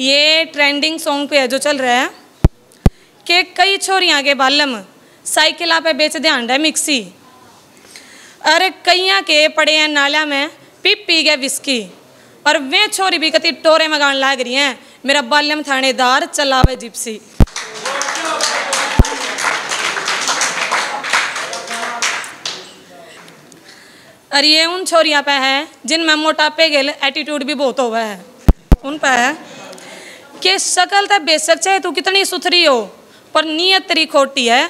ये trending song पे है जो चल रहा है कि कई छोरियां के बालम साइकिल पे बेच दे आंडा मिक्सी, अरे कईयां के पड़े हैं नाला में पी गए विस्की, और वे छोरी भी कति टोरे में गान लाग रही हैं मेरा बालम थानेदार चलावे जिप्सी। और ये उन छोरियां पे है जिनमें मोटापे गेल एटीट्यूड भी बहुत हुआ है, उन पे है कि शकल तो बेशक चाहे तू कितनी सुथरी हो पर नीयत तेरी खोटी है,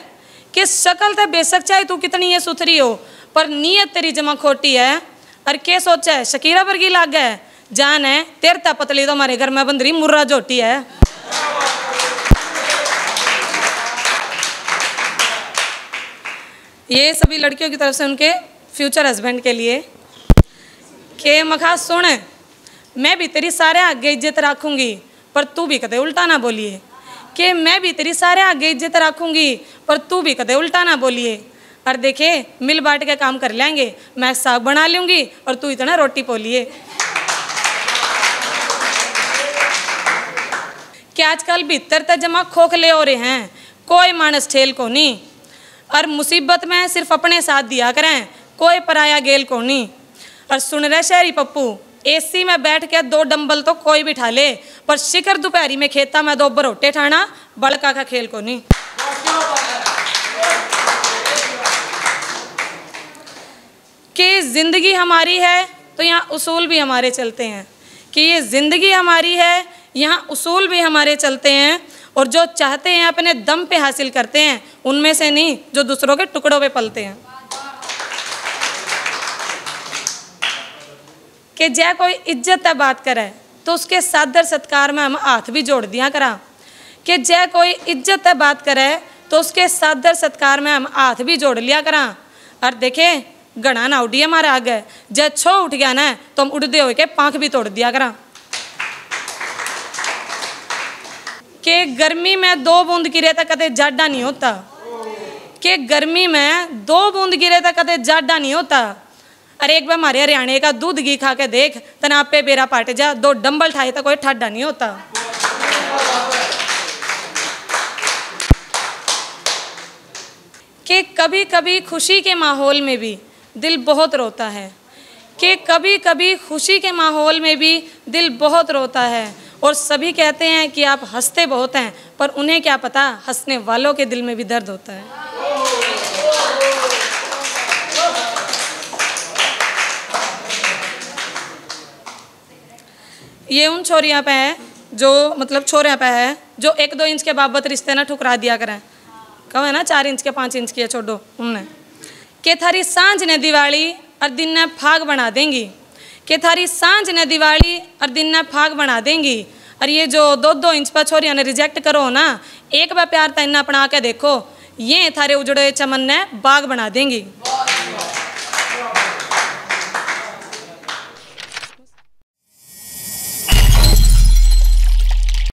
कि शकल तो बेशक चाहे तू कितनी ये सुथरी हो पर नीयत तेरी जमा खोटी है, और के सोचा है शकीरा वर्गी लाग गए जान है तेरता पतली तो हमारे घर में बंदरी मुर्रा जोटी है। ये सभी लड़कियों की तरफ से उनके फ्यूचर हस्बैंड के लिए के मखा सुन मैं भी तेरी सारे आगे इज्जत रखूंगी पर तू भी कदे उल्टा ना बोलिए, कि मैं भी तेरी सारे आगे इज्जत रखूंगी पर तू भी कदे उल्टा ना बोलिए, और देखे मिल बांट के काम कर लेंगे मैं साग बना लूँगी और तू इतना रोटी पोलिए। कि आजकल भीतर तक जमा खोखले हो रहे हैं कोई मानस ठेल को नहीं, और मुसीबत में सिर्फ अपने साथ दिया करें कोई पराया गेल को नहीं, और सुन रहे शहरी पप्पू एसी में बैठ के दो डंबल तो कोई भी ठा ले पर शिखर दोपहरी में खेता में दो बरोटे ठाना बड़का का खेल को नहीं। कि ज़िंदगी हमारी है तो यहाँ उसूल भी हमारे चलते हैं, कि ये ज़िंदगी हमारी है यहाँ उसूल भी हमारे चलते हैं, और जो चाहते हैं अपने दम पे हासिल करते हैं उनमें से नहीं जो दूसरों के टुकड़ों पे पलते हैं। कि जय कोई इज्जत है बात करे तो उसके सादर सत्कार में हम हाथ भी जोड़ दिया करा, कि जय कोई इज्जत है बात करे तो उसके सादर सत्कार में हम हाथ भी जोड़ लिया करा, और देखे गणा ना उड़िए हमारे आगे जब छो उठ गया ना तो हम उड़ते हुए के पाँख भी तोड़ दिया करा। कि गर्मी में दो बूंद गिरे तो कदे जाडा नहीं होता, कि गर्मी में दो बूंद गिरे तो कदे जाडा नहीं होता, अरे एक बार हमारे हरियाणा का दूध घी खा के देख तना पे बेरा पाटे जा दो डंबल ठाए तो कोई ठाडा नहीं होता। कि कभी कभी खुशी के माहौल में भी दिल बहुत रोता है, कि कभी कभी खुशी के माहौल में भी दिल बहुत रोता है, और सभी कहते हैं कि आप हंसते बहुत हैं पर उन्हें क्या पता हंसने वालों के दिल में भी दर्द होता है। ये उन छोरियां पे है जो मतलब छोरियां पे है जो 1-2 इंच के बाबत रिश्ते ना ठुकरा दिया करें, कहो है ना 4 इंच के 5 इंच के छोड़ो उनने। के थारी सांझ ने दिवाली और दिन ने फाग बना देंगी, के थारी सांझ ने दिवाली और दिन ने फाग बना देंगी, और ये जो 2-2 इंच पर छोरियां ने रिजेक्ट करो ना एक बार प्यार तैना अपना के देखो ये थारे उजड़े चमन ने बाग बना देंगी।